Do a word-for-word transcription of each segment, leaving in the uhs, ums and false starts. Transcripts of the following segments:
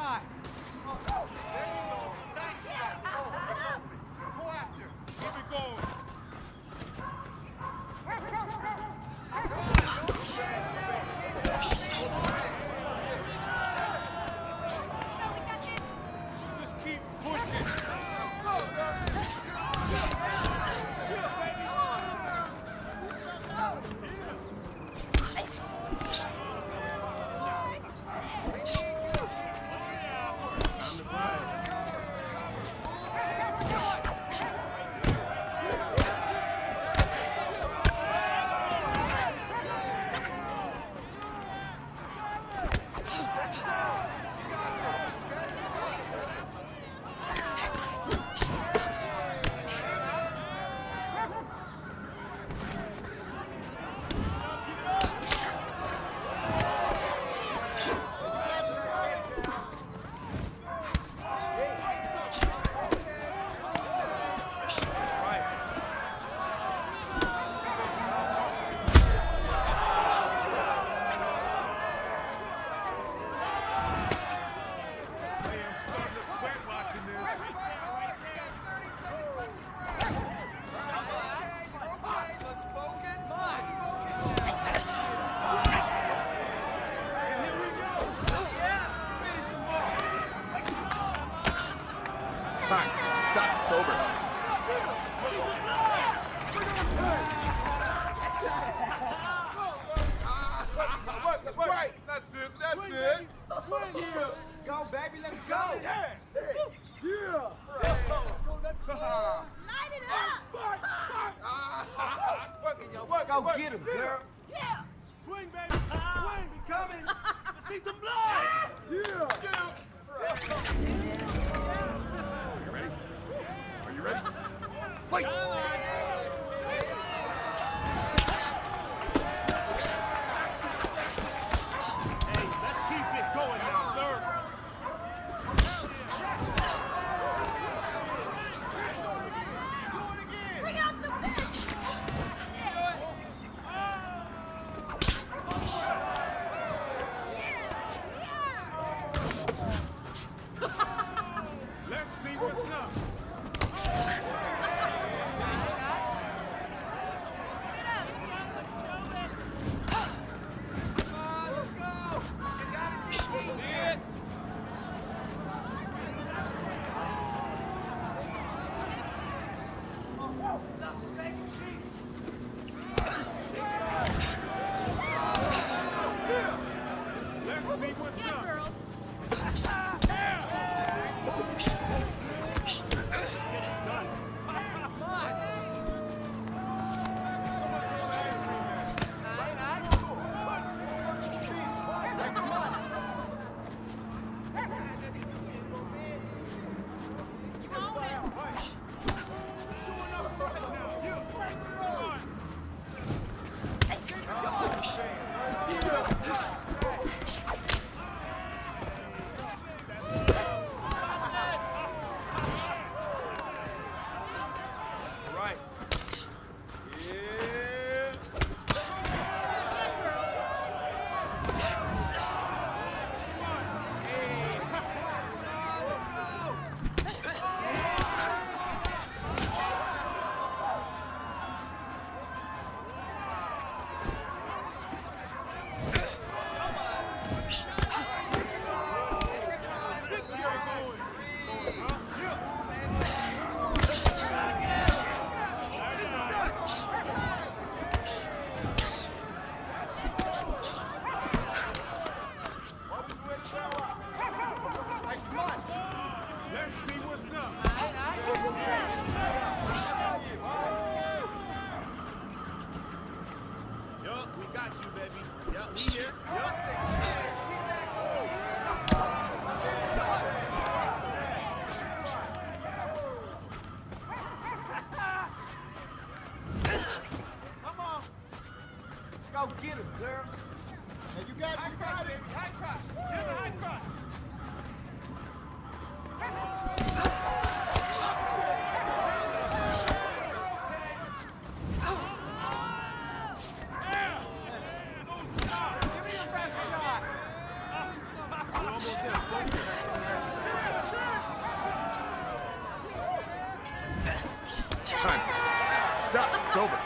eye. Oh, there you go. Nice shot. Oh, that's open. Go after. Keep it going. Just keep pushing. over.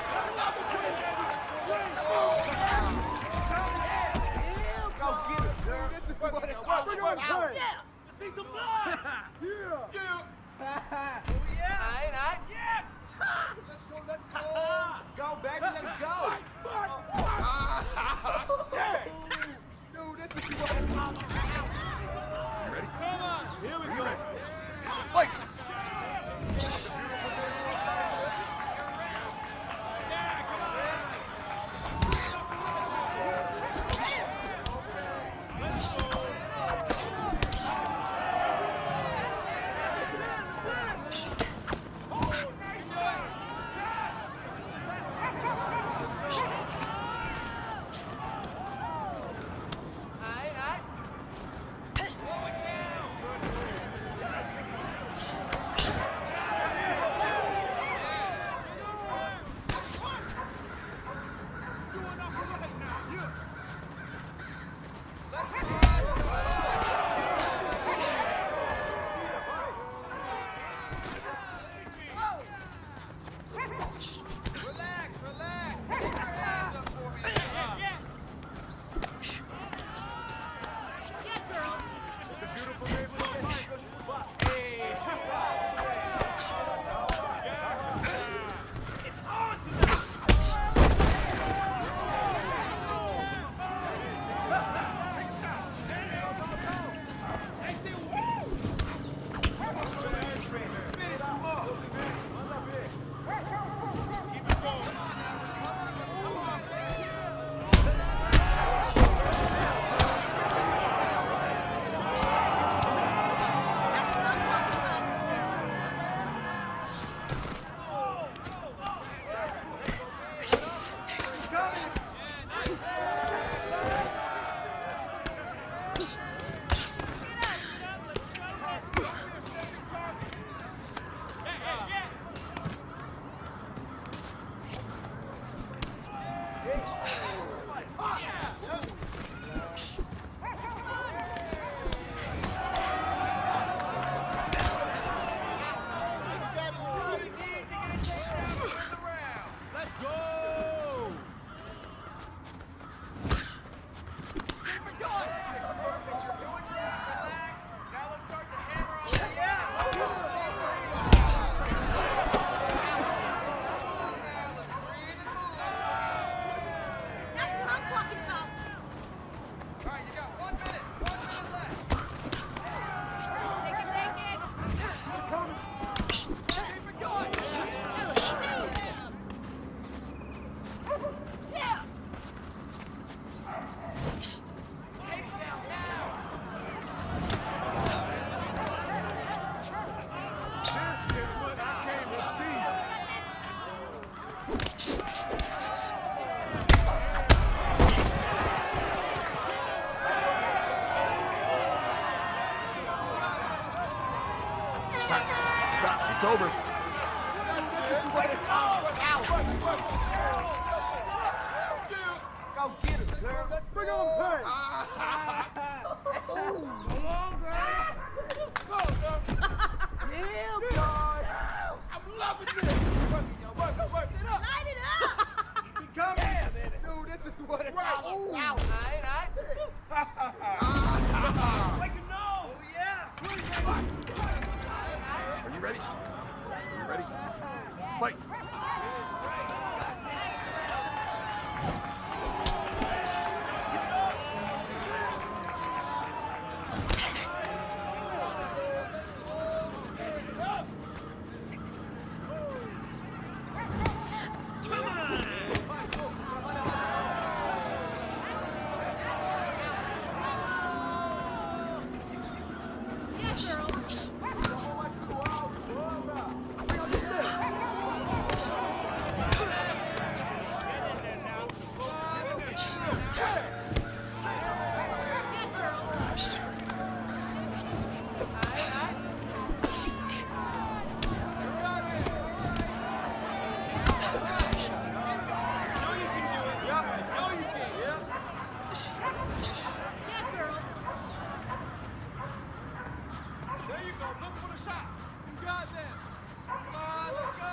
It's over. Go get him, girl. Let's bring on play. Come on, girl. Go, girl. Yeah, boy. I'm loving this. Work it, yo. Work it, work it up. Light it up. Keep it coming. Yeah, baby. Dude, this is what it's about. All right, all right. Like a no. Oh, yeah. Ready? You ready? Fight! Shot. You got this. Come on, let's go.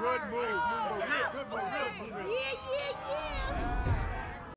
Good move, move, move, good move.